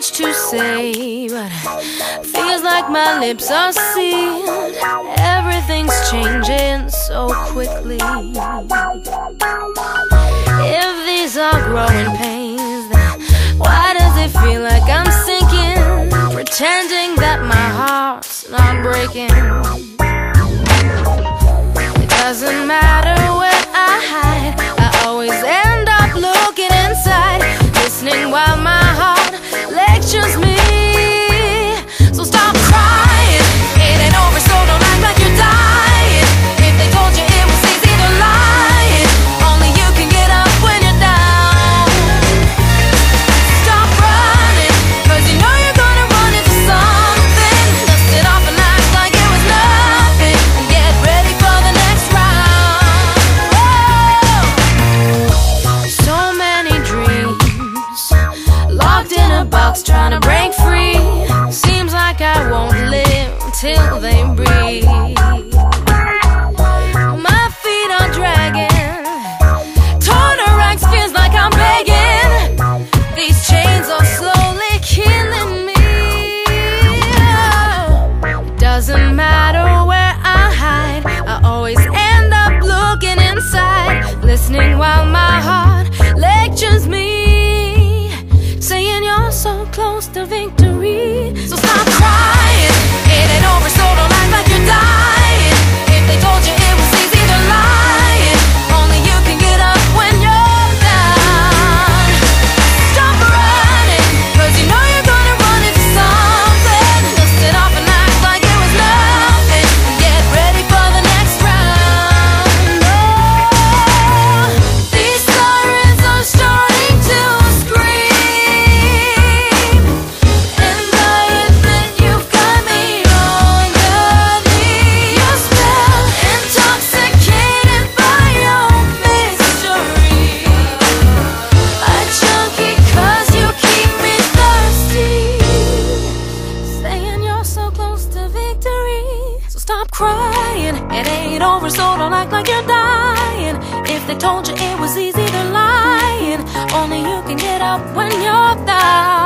much to say, but feels like my lips are sealed. Everything's changing so quickly. If these are growing pains, then why does it feel like I'm sinking, pretending that my heart's not breaking? It doesn't matter where I hide, I always end up looking inside, listening while my heart lectures me. So stop crying, it ain't over, so don't act like you're dying. If they told you it was easy, they're lying. Only you can get up when you're down. Stop running, cause you know you're gonna run into something. Dust it off and act like it was nothing, and get ready for the next round. Whoa. So many dreams locked in a box, trying to break free. Seems like I won't live till they breathe. My feet are dragging, torn to rags, feels like I'm begging. These chains are slowly killing me. It doesn't matter where I hide, I always end up looking inside, listening while my heart lectures me, saying you're so close to victory. So stop crying, it ain't over, so don't act like you're dying. If they told you it was easy, they're lying. Only you can get up when you're down. Stop running, cause you know you're gonna run into something. Dust it off and act like it was nothing, and get ready for the next round. Oh, these sirens are starting to scream, and I admit you've got me on your knees. You're still intoxicated by your misery. I drunk it cause you keep me thirsty, saying you're so close to victory. So stop crying, it ain't over, so don't act like you're dying. If they told you it was easy, they're lying. Only you can get up when you're down.